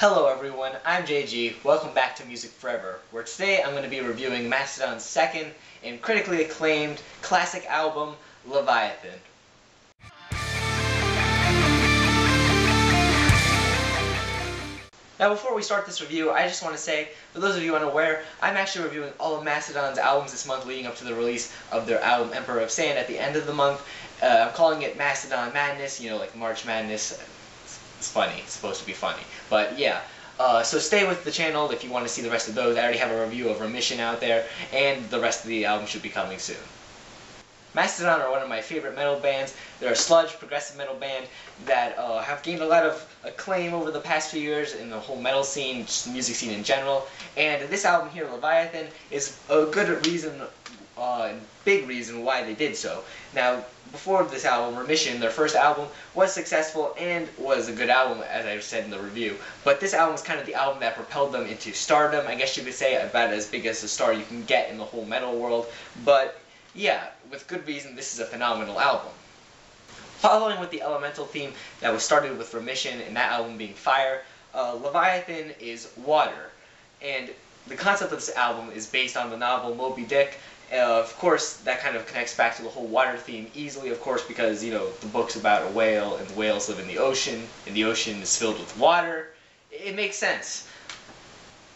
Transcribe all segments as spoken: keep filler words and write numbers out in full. Hello everyone, I'm J G, welcome back to Music Forever, where today I'm going to be reviewing Mastodon's second and critically acclaimed classic album, Leviathan. Now before we start this review, I just want to say, for those of you unaware, I'm actually reviewing all of Mastodon's albums this month leading up to the release of their album Emperor of Sand at the end of the month. Uh, I'm calling it Mastodon Madness, you know, like March Madness. It's funny. It's supposed to be funny. But yeah, uh, so stay with the channel if you want to see the rest of those. I already have a review of Remission out there, and the rest of the album should be coming soon. Mastodon are one of my favorite metal bands. They're a sludge, progressive metal band that uh, have gained a lot of acclaim over the past few years in the whole metal scene, just the music scene in general. And this album here, Leviathan, is a good reason, uh, big reason why they did so. Now, before this album, Remission, their first album, was successful and was a good album, as I said in the review. But this album was kind of the album that propelled them into stardom, I guess you could say, about as big as a star you can get in the whole metal world. But yeah, with good reason, this is a phenomenal album. Following with the elemental theme that was started with Remission and that album being fire, uh, Leviathan is water. And the concept of this album is based on the novel Moby Dick. Uh, of course, that kind of connects back to the whole water theme easily, of course, because, you know, the book's about a whale, and the whales live in the ocean, and the ocean is filled with water. It makes sense.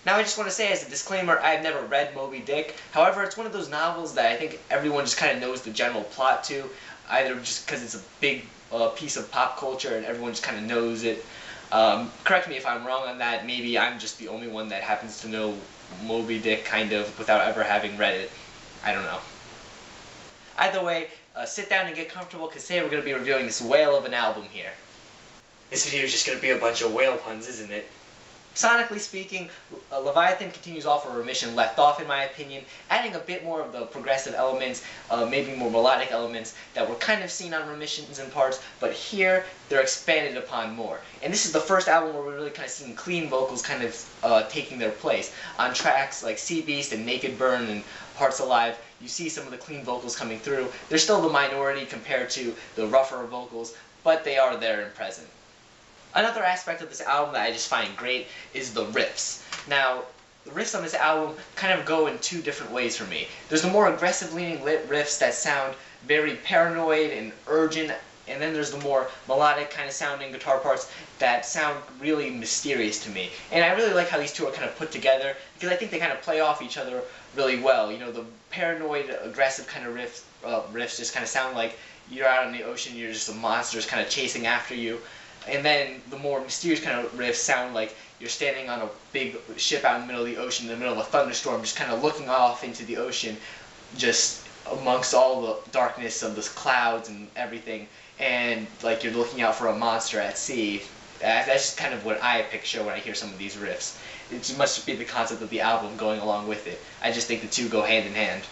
Now, I just want to say, as a disclaimer, I have never read Moby Dick. However, it's one of those novels that I think everyone just kind of knows the general plot to, either just because it's a big uh, piece of pop culture and everyone just kind of knows it. Um, correct me if I'm wrong on that. Maybe I'm just the only one that happens to know Moby Dick, kind of, without ever having read it. I don't know. Either way, uh, sit down and get comfortable, because today we're going to be reviewing this whale of an album here. This video is just going to be a bunch of whale puns, isn't it? Sonically speaking, uh, Leviathan continues off where Remission left off, in my opinion, adding a bit more of the progressive elements, uh, maybe more melodic elements that were kind of seen on Remissions in parts, but here they're expanded upon more. And this is the first album where we're really kind of seeing clean vocals kind of uh, taking their place. On tracks like Sea Beast and Naked Burn and Hearts Alive, you see some of the clean vocals coming through. They're still the minority compared to the rougher vocals, but they are there and present. Another aspect of this album that I just find great is the riffs. Now, the riffs on this album kind of go in two different ways for me. There's the more aggressive leaning lit riffs that sound very paranoid and urgent, and then there's the more melodic kind of sounding guitar parts that sound really mysterious to me. And I really like how these two are kind of put together, because I think they kind of play off each other really well. You know, the paranoid, aggressive kind of riff, uh, riffs just kind of sound like you're out in the ocean, you're just a monster just kind of chasing after you. And then the more mysterious kind of riffs sound like you're standing on a big ship out in the middle of the ocean, in the middle of a thunderstorm, just kind of looking off into the ocean, just amongst all the darkness of the clouds and everything. And like you're looking out for a monster at sea. That's just kind of what I picture when I hear some of these riffs. It must be the concept of the album going along with it. I just think the two go hand in hand.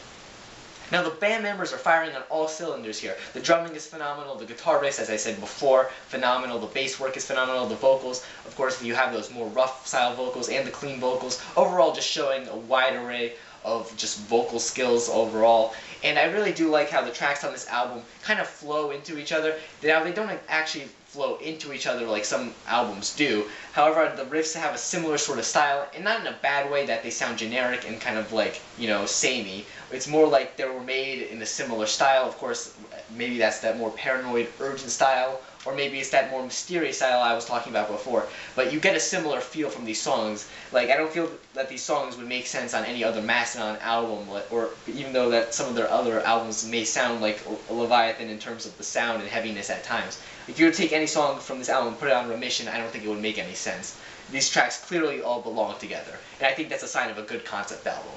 Now the band members are firing on all cylinders here. The drumming is phenomenal, the guitar riffs, as I said before, phenomenal, the bass work is phenomenal, the vocals, of course you have those more rough style vocals and the clean vocals, overall just showing a wide array of just vocal skills overall. And I really do like how the tracks on this album kind of flow into each other. Now they don't actually flow into each other like some albums do. However, the riffs have a similar sort of style, and not in a bad way that they sound generic and kind of like, you know, samey. It's more like they were made in a similar style. Of course, maybe that's that more paranoid, urgent style, or maybe it's that more mysterious style I was talking about before. But you get a similar feel from these songs. Like, I don't feel that these songs would make sense on any other Mastodon album, or even though that some of their other albums may sound like Leviathan in terms of the sound and heaviness at times. If you were to take any song from this album and put it on Remission, I don't think it would make any sense. These tracks clearly all belong together, and I think that's a sign of a good concept album.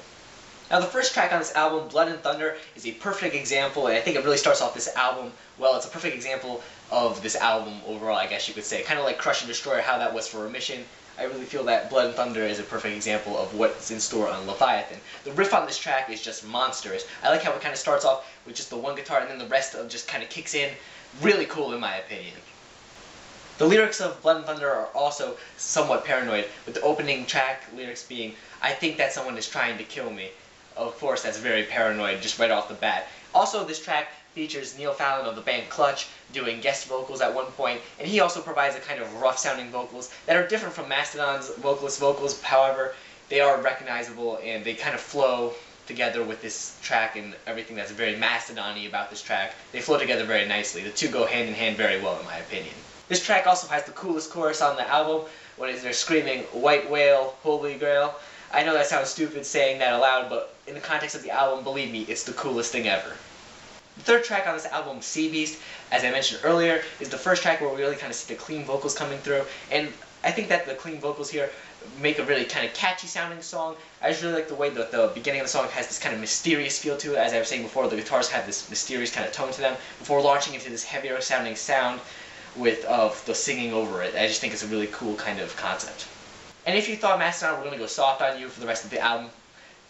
Now the first track on this album, Blood and Thunder, is a perfect example, and I think it really starts off this album well. It's a perfect example of this album overall, I guess you could say. Kind of like Crush and Destroy, how that was for Remission. I really feel that Blood and Thunder is a perfect example of what's in store on Leviathan. The riff on this track is just monstrous. I like how it kind of starts off with just the one guitar, and then the rest of just kind of kicks in. Really cool in my opinion. The lyrics of Blood and Thunder are also somewhat paranoid, with the opening track lyrics being, "I think that someone is trying to kill me." Of course, that's very paranoid, just right off the bat. Also, this track features Neil Fallon of the band Clutch doing guest vocals at one point, and he also provides a kind of rough-sounding vocals that are different from Mastodon's vocalist vocals. However, they are recognizable and they kind of flow together with this track, and everything that's very Mastodon-y about this track, they flow together very nicely. The two go hand in hand very well, in my opinion. This track also has the coolest chorus on the album, when they're screaming, "White Whale, Holy Grail." I know that sounds stupid saying that aloud, but in the context of the album, believe me, it's the coolest thing ever. The third track on this album, Sea Beast, as I mentioned earlier, is the first track where we really kind of see the clean vocals coming through, and I think that the clean vocals here make a really kind of catchy sounding song. I just really like the way that the beginning of the song has this kind of mysterious feel to it. As I was saying before, the guitars have this mysterious kind of tone to them before launching into this heavier sounding sound with of the singing over it. I just think it's a really cool kind of concept. And if you thought Mastodon were going to go soft on you for the rest of the album,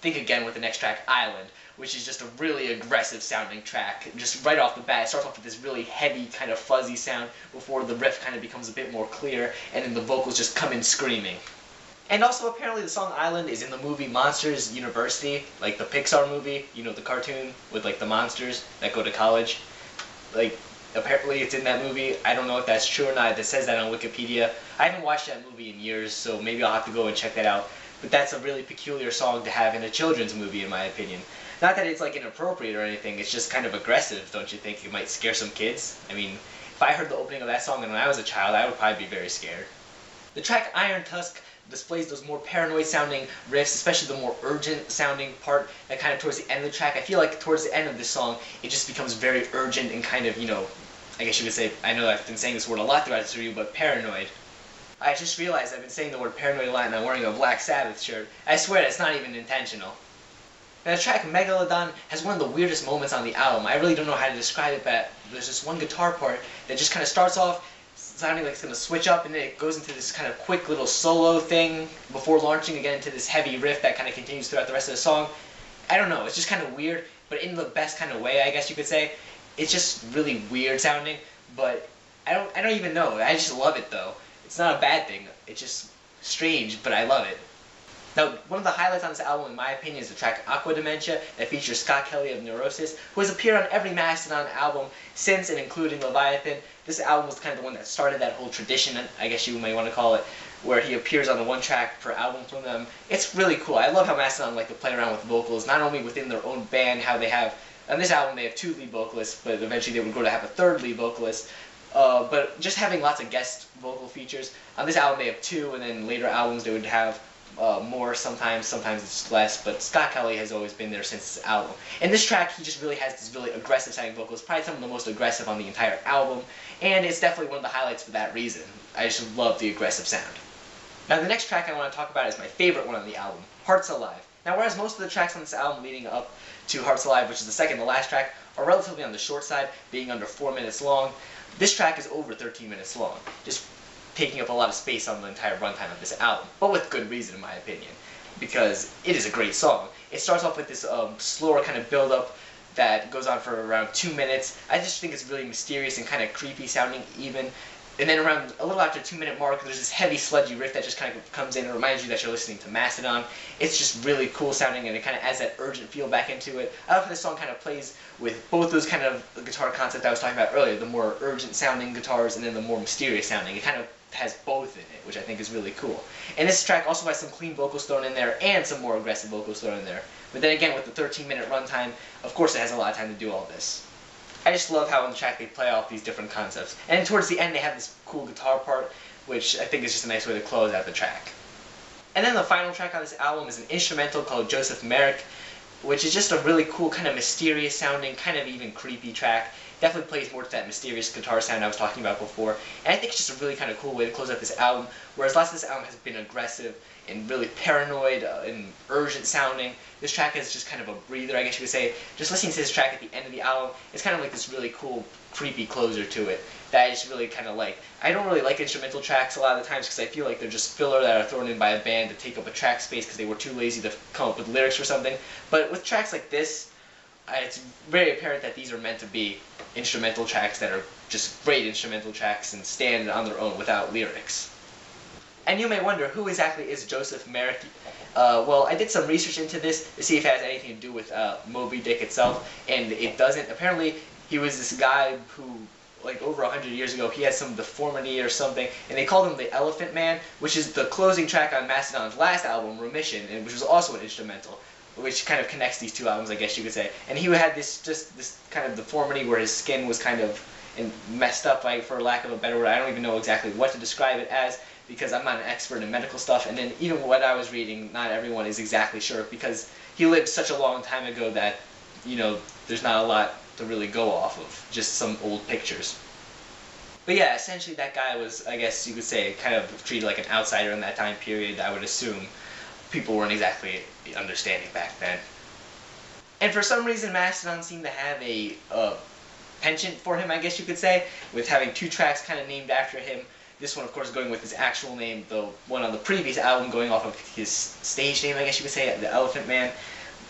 think again with the next track, Island, which is just a really aggressive sounding track. Just right off the bat, it starts off with this really heavy, kind of fuzzy sound before the riff kind of becomes a bit more clear, and then the vocals just come in screaming. And also, apparently, the song Island is in the movie Monsters University, like the Pixar movie, you know, the cartoon with, like, the monsters that go to college. Like, apparently it's in that movie. I don't know if that's true or not. It says that on Wikipedia. I haven't watched that movie in years, so maybe I'll have to go and check that out. But that's a really peculiar song to have in a children's movie, in my opinion. Not that it's, like, inappropriate or anything. It's just kind of aggressive, don't you think? It might scare some kids. I mean, if I heard the opening of that song when I was a child, I would probably be very scared. The track Iron Tusk displays those more paranoid sounding riffs, especially the more urgent sounding part that kind of towards the end of the track. I feel like towards the end of this song, it just becomes very urgent and kind of, you know, I guess you could say, I know I've been saying this word a lot throughout this review, but paranoid. I just realized I've been saying the word paranoid a lot and I'm wearing a Black Sabbath shirt. I swear that's not even intentional. Now the track Megalodon has one of the weirdest moments on the album. I really don't know how to describe it, but there's this one guitar part that just kind of starts off sounding like it's going to switch up, and then it goes into this kind of quick little solo thing before launching again into this heavy riff that kind of continues throughout the rest of the song. I don't know, it's just kind of weird, but in the best kind of way, I guess you could say. It's just really weird sounding, but I don't, I don't even know. I just love it, though. It's not a bad thing. It's just strange, but I love it. Now, one of the highlights on this album, in my opinion, is the track Aqua Dementia that features Scott Kelly of Neurosis, who has appeared on every Mastodon album since and including Leviathan. This album was kind of the one that started that whole tradition, I guess you may want to call it, where he appears on the one track per album from them. It's really cool. I love how Mastodon like to play around with vocals, not only within their own band, how they have, on this album they have two lead vocalists, but eventually they would go to have a third lead vocalist. Uh, but just having lots of guest vocal features. On this album they have two, and then later albums they would have Uh, more sometimes, sometimes it's less, but Scott Kelly has always been there since this album. And this track, he just really has this really aggressive sounding vocals, probably some of the most aggressive on the entire album, and it's definitely one of the highlights for that reason. I just love the aggressive sound. Now the next track I want to talk about is my favorite one on the album, Hearts Alive. Now whereas most of the tracks on this album leading up to Hearts Alive, which is the second to last track, are relatively on the short side, being under four minutes long, this track is over thirteen minutes long. Just taking up a lot of space on the entire runtime of this album, but with good reason in my opinion, because it is a great song. It starts off with this um, slower kind of build-up that goes on for around two minutes. I just think it's really mysterious and kind of creepy sounding even, and then around a little after the two-minute mark, there's this heavy sludgy riff that just kind of comes in and reminds you that you're listening to Mastodon. It's just really cool sounding, and it kind of adds that urgent feel back into it. I love how this song kind of plays with both those kind of guitar concepts I was talking about earlier, the more urgent-sounding guitars and then the more mysterious sounding. It kind of has both in it, which I think is really cool. And this track also has some clean vocals thrown in there and some more aggressive vocals thrown in there. But then again, with the thirteen minute runtime, of course it has a lot of time to do all this. I just love how on the track they play off these different concepts. And towards the end they have this cool guitar part, which I think is just a nice way to close out the track. And then the final track on this album is an instrumental called Joseph Merrick, which is just a really cool, kind of mysterious sounding, kind of even creepy track. Definitely plays more to that mysterious guitar sound I was talking about before. And I think it's just a really kind of cool way to close out this album, whereas lots of this album has been aggressive and really paranoid and urgent sounding. This track is just kind of a breather, I guess you could say. Just listening to this track at the end of the album, it's kind of like this really cool, creepy closer to it that I just really kind of like. I don't really like instrumental tracks a lot of the times because I feel like they're just filler that are thrown in by a band to take up a track space because they were too lazy to come up with lyrics or something. But with tracks like this, it's very apparent that these are meant to be instrumental tracks that are just great instrumental tracks and stand on their own without lyrics. And you may wonder, who exactly is Joseph Merrick? Uh, well, I did some research into this to see if it has anything to do with uh, Moby Dick itself, and it doesn't. Apparently, he was this guy who, like, over a hundred years ago, he had some deformity or something, and they called him the Elephant Man, which is the closing track on Mastodon's last album, Remission, and which was also an instrumental, which kind of connects these two albums, I guess you could say. And he had this, just this kind of deformity where his skin was kind of messed up, like, for lack of a better word. I don't even know exactly what to describe it as, because I'm not an expert in medical stuff, and then even what I was reading, not everyone is exactly sure, because he lived such a long time ago that, you know, there's not a lot to really go off of, just some old pictures. But yeah, essentially that guy was, I guess you could say, kind of treated like an outsider in that time period. I would assume people weren't exactly understanding back then. And for some reason Mastodon seemed to have a uh, penchant for him, I guess you could say, with having two tracks kind of named after him. This one, of course, going with his actual name, the one on the previous album going off of his stage name, I guess you could say, the Elephant Man.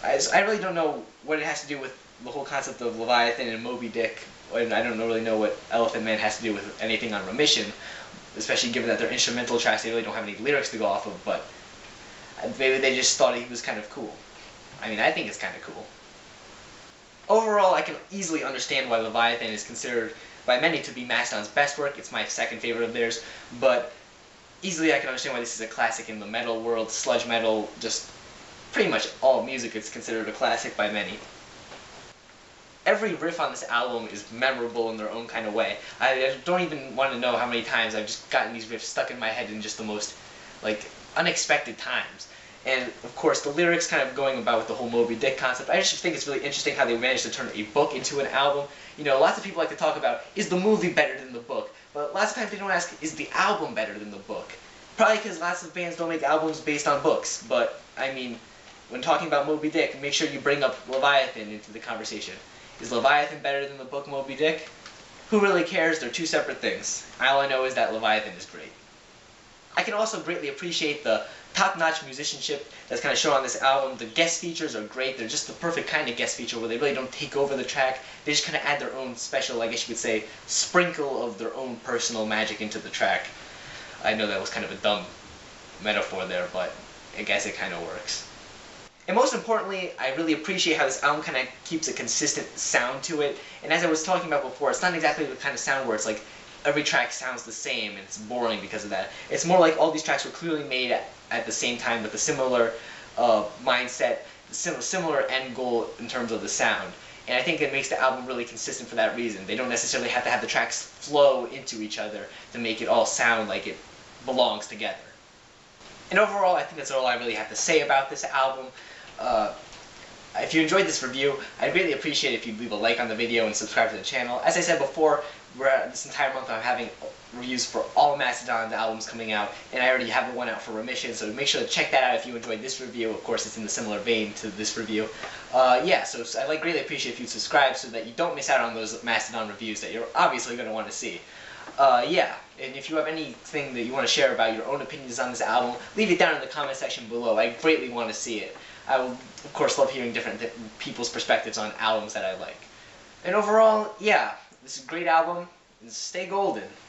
I, I really don't know what it has to do with the whole concept of Leviathan and Moby Dick, and I don't really know what Elephant Man has to do with anything on Remission, especially given that they're instrumental tracks, they really don't have any lyrics to go off of, but maybe they just thought he was kind of cool. I mean, I think it's kind of cool. Overall, I can easily understand why Leviathan is considered by many to be Mastodon's best work. It's my second favorite of theirs, but easily I can understand why this is a classic in the metal world. Sludge metal, just pretty much all music is considered a classic by many. Every riff on this album is memorable in their own kind of way. I don't even want to know how many times I've just gotten these riffs stuck in my head in just the most, like, unexpected times. And, of course, the lyrics kind of going about with the whole Moby Dick concept. I just think it's really interesting how they managed to turn a book into an album. You know, lots of people like to talk about, is the movie better than the book? But lots of times they don't ask, is the album better than the book? Probably because lots of bands don't make albums based on books. But, I mean, when talking about Moby Dick, make sure you bring up Leviathan into the conversation. Is Leviathan better than the book Moby Dick? Who really cares? They're two separate things. All I know is that Leviathan is great. I can also greatly appreciate the top-notch musicianship that's kind of shown on this album. The guest features are great. They're just the perfect kind of guest feature where they really don't take over the track. They just kind of add their own special, I guess you could say, sprinkle of their own personal magic into the track. I know that was kind of a dumb metaphor there, but I guess it kind of works. And most importantly, I really appreciate how this album kind of keeps a consistent sound to it. And as I was talking about before, it's not exactly the kind of sound where it's like, every track sounds the same, and it's boring because of that. It's more like all these tracks were clearly made at, at the same time with a similar uh, mindset, sim similar end goal in terms of the sound. And I think it makes the album really consistent for that reason. They don't necessarily have to have the tracks flow into each other to make it all sound like it belongs together. And overall, I think that's all I really have to say about this album. Uh, if you enjoyed this review, I'd really appreciate it if you'd leave a like on the video and subscribe to the channel. As I said before, We're, this entire month I'm having reviews for all Mastodon's albums coming out, and I already have one out for Remission, so make sure to check that out if you enjoyed this review. Of course, it's in the similar vein to this review. Uh, yeah, so I'd like, greatly appreciate if you'd subscribe so that you don't miss out on those Mastodon reviews that you're obviously going to want to see. Uh, yeah, and if you have anything that you want to share about your own opinions on this album, leave it down in the comment section below. I greatly want to see it. I will, of course, love hearing different th people's perspectives on albums that I like. And overall, yeah. This is a great album, and stay golden.